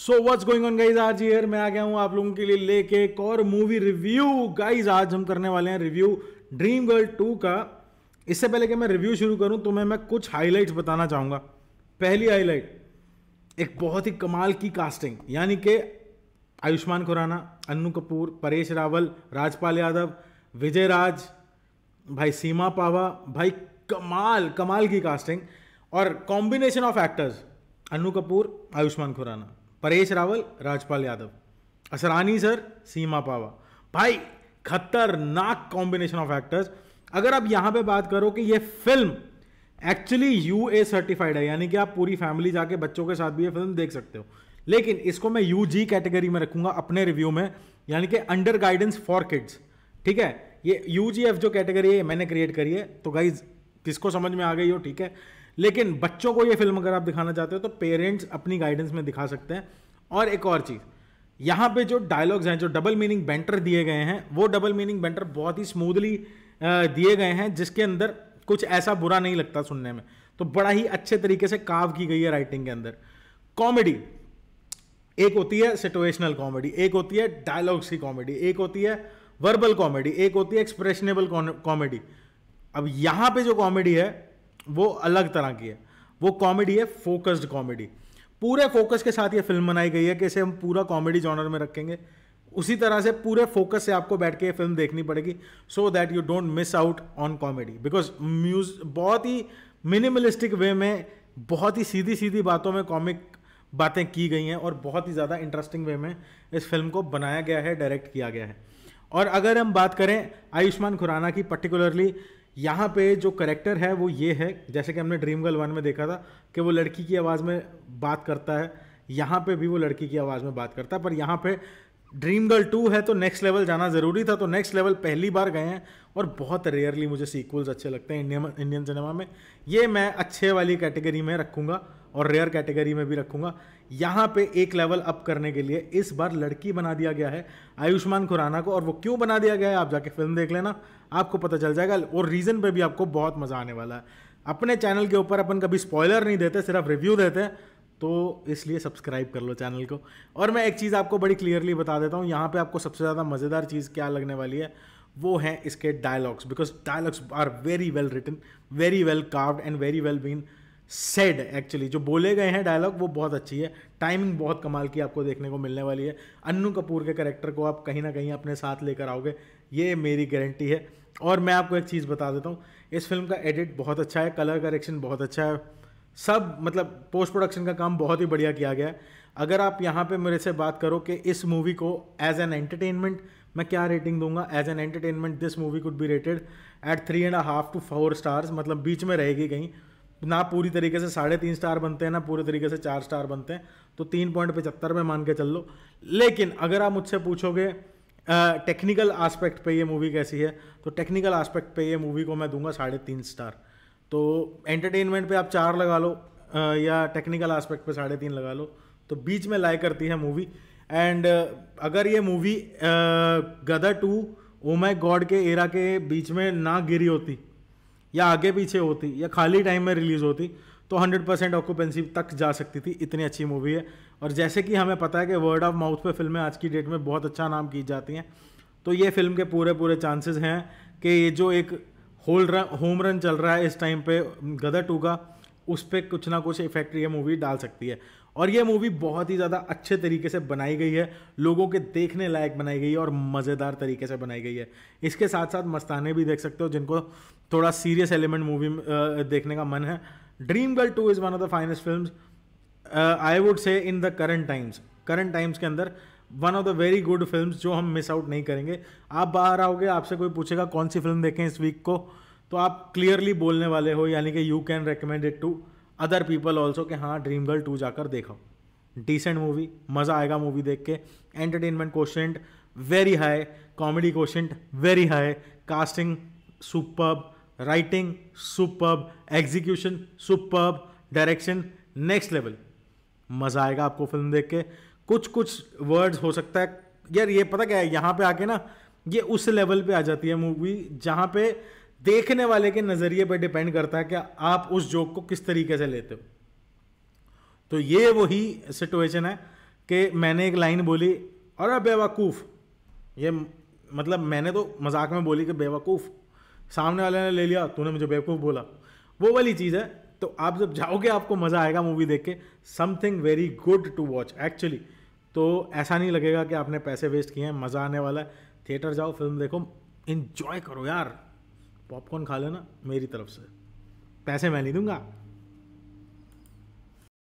So what's going on guys, आज year मैं आ गया हूँ आप लोगों के लिए लेके एक और मूवी रिव्यू। गाइज आज हम करने वाले हैं रिव्यू ड्रीम गर्ल 2 का। इससे पहले कि मैं रिव्यू शुरू करूँ तो मैं कुछ हाईलाइट्स बताना चाहूँगा। पहली हाईलाइट, एक बहुत ही कमाल की कास्टिंग, यानी कि आयुष्मान खुराना, अन्नू कपूर, परेश रावल, राजपाल यादव, विजय राज भाई, सीमा पावा भाई, कमाल की कास्टिंग और combination of actors. Annu Kapoor, Ayushmann Khurrana, Paresh Rawal, Rajpal Yadav, Asrani sir, Seema Pahwa भाई, खतरनाक कॉम्बिनेशन ऑफ एक्टर्स। अगर आप यहाँ पे बात करो कि ये फिल्म एक्चुअली यूए सर्टिफाइड है, यानी कि आप पूरी फैमिली जाके बच्चों के साथ भी ये फिल्म देख सकते हो, लेकिन इसको मैं यूजी कैटेगरी में रखूंगा अपने रिव्यू में, यानी कि अंडर गाइडेंस फॉर किड्स। ठीक है, ये यूजीएफ जो कैटेगरी है मैंने क्रिएट करी है, तो गाइज किसको समझ में आ गई हो ठीक है, लेकिन बच्चों को ये फिल्म अगर आप दिखाना चाहते हो तो पेरेंट्स अपनी गाइडेंस में दिखा सकते हैं। और एक और चीज़, यहाँ पे जो डायलॉग्स हैं, जो डबल मीनिंग बैंटर दिए गए हैं, वो डबल मीनिंग बैंटर बहुत ही स्मूथली दिए गए हैं, जिसके अंदर कुछ ऐसा बुरा नहीं लगता सुनने में, तो बड़ा ही अच्छे तरीके से काव की गई है राइटिंग के अंदर। कॉमेडी एक होती है सिचुएशनल कॉमेडी, एक होती है डायलॉग्स की कॉमेडी, एक होती है वर्बल कॉमेडी, एक होती है एक्सप्रेशनेबल कॉमेडी। अब यहाँ पे जो कॉमेडी है वो अलग तरह की है, वो कॉमेडी है फोकस्ड कॉमेडी। पूरे फोकस के साथ ये फिल्म बनाई गई है कि इसे हम पूरा कॉमेडी जॉनर में रखेंगे, उसी तरह से पूरे फोकस से आपको बैठ के ये फिल्म देखनी पड़ेगी, so that you don't miss out on comedy. Because बहुत ही मिनिमलिस्टिक वे में, बहुत ही सीधी सीधी बातों में कॉमिक बातें की गई हैं और बहुत ही ज़्यादा इंटरेस्टिंग वे में इस फिल्म को बनाया गया है, डायरेक्ट किया गया है। और अगर हम बात करें आयुष्मान खुराना की पर्टिकुलरली, यहाँ पे जो करेक्टर है वो ये है, जैसे कि हमने ड्रीम गर्ल 1 में देखा था कि वो लड़की की आवाज़ में बात करता है, यहाँ पे भी वो लड़की की आवाज़ में बात करता है। पर यहाँ पे ड्रीम गर्ल 2 है तो नेक्स्ट लेवल जाना ज़रूरी था, तो नेक्स्ट लेवल पहली बार गए हैं। और बहुत रेयरली मुझे सीक्वल्स अच्छे लगते हैं इंडियन सिनेमा में, ये मैं अच्छे वाली कैटेगरी में रखूँगा और रेयर कैटेगरी में भी रखूँगा। यहाँ पे एक लेवल अप करने के लिए इस बार लड़की बना दिया गया है आयुष्मान खुराना को, और वो क्यों बना दिया गया है आप जाके फिल्म देख लेना, आपको पता चल जाएगा, और रीज़न पे भी आपको बहुत मज़ा आने वाला है। अपने चैनल के ऊपर अपन कभी स्पॉयलर नहीं देते, सिर्फ रिव्यू देते हैं, तो इसलिए सब्सक्राइब कर लो चैनल को। और मैं एक चीज़ आपको बड़ी क्लियरली बता देता हूँ, यहाँ पर आपको सबसे ज़्यादा मज़ेदार चीज़ क्या लगने वाली है वो हैं इसके dialogues, because dialogues are very well written, very well carved and very well been said. Actually जो बोले गए हैं डायलॉग वो बहुत अच्छी है, टाइमिंग बहुत कमाल की आपको देखने को मिलने वाली है। अन्नू कपूर के कैरेक्टर को आप कहीं ना कहीं अपने साथ लेकर आओगे, ये मेरी गारंटी है। और मैं आपको एक चीज़ बता देता हूँ, इस फिल्म का एडिट बहुत अच्छा है, कलर करेक्शन बहुत अच्छा है, सब मतलब पोस्ट प्रोडक्शन का काम बहुत ही बढ़िया किया गया है। अगर आप यहाँ पे मेरे से बात करो कि इस मूवी को एज एन एंटरटेनमेंट मैं क्या रेटिंग दूंगा, as an entertainment this movie could be rated at 3.5 to 4 stars, मतलब बीच में रहेगी कहीं, ना पूरी तरीके से 3.5 स्टार बनते हैं ना पूरी तरीके से 4 स्टार बनते हैं, तो 3.75 में मान के चल लो। लेकिन अगर आप मुझसे पूछोगे टेक्निकल आस्पेक्ट पे ये मूवी कैसी है, तो टेक्निकल आस्पेक्ट पे ये मूवी को मैं दूंगा 3.5 स्टार। तो एंटरटेनमेंट पे आप 4 लगा लो या टेक्निकल आस्पेक्ट पे 3.5 लगा लो, तो बीच में लाई करती है मूवी। एंड अगर ये movie Gadar 2 oh my God के एरा के बीच में ना गिरी होती या आगे पीछे होती या खाली टाइम में रिलीज़ होती तो 100% ऑक्यूपेंसी तक जा सकती थी, इतनी अच्छी मूवी है। और जैसे कि हमें पता है कि वर्ड ऑफ माउथ पे फिल्में आज की डेट में बहुत अच्छा नाम की जाती हैं, तो ये फिल्म के पूरे चांसेस हैं कि ये जो एक होम रन चल रहा है इस टाइम पे गदर 2 का, उस पर कुछ ना कुछ इफेक्ट ये मूवी डाल सकती है। और ये मूवी बहुत ही ज़्यादा अच्छे तरीके से बनाई गई है, लोगों के देखने लायक बनाई गई है और मज़ेदार तरीके से बनाई गई है। इसके साथ साथ मस्ताने भी देख सकते हो जिनको थोड़ा सीरियस एलिमेंट मूवी देखने का मन है। Dream girl 2 is one of the finest films I would say in the current times के अंदर, one of the very good films जो हम मिस आउट नहीं करेंगे। आप बाहर आओगे, आपसे कोई पूछेगा कौन सी फिल्म देखें इस वीक को, तो आप क्लियरली बोलने वाले हो, यानी कि you can recommend it to other people also कि हाँ ड्रीम गर्ल 2 जाकर देखो, डिसेंट मूवी, मज़ा आएगा मूवी देख के। Entertainment quotient very high, comedy quotient very high, casting superb, writing superb, execution superb, direction next level, मज़ा आएगा आपको फिल्म देख के। कुछ वर्ड्स हो सकता है यार, ये पता क्या है, यहाँ पे आके ना ये उस लेवल पे आ जाती है मूवी जहाँ पे देखने वाले के नज़रिए पे डिपेंड करता है कि आप उस जोक को किस तरीके से लेते हो। तो ये वही सिचुएशन है कि मैंने एक लाइन बोली अरे बेवकूफ़, ये मतलब मैंने तो मजाक में बोली कि बेवकूफ़, सामने वाले ने ले लिया तूने मुझे बेवकूफ़ बोला, वो वाली चीज़ है। तो आप जब जाओगे आपको मज़ा आएगा मूवी देख के, something very good to watch actually. तो ऐसा नहीं लगेगा कि आपने पैसे वेस्ट किए हैं, मज़ा आने वाला है। थिएटर जाओ, फिल्म देखो, इन्जॉय करो यार। पॉपकॉर्न खा लेना मेरी तरफ से, पैसे मैं नहीं दूंगा।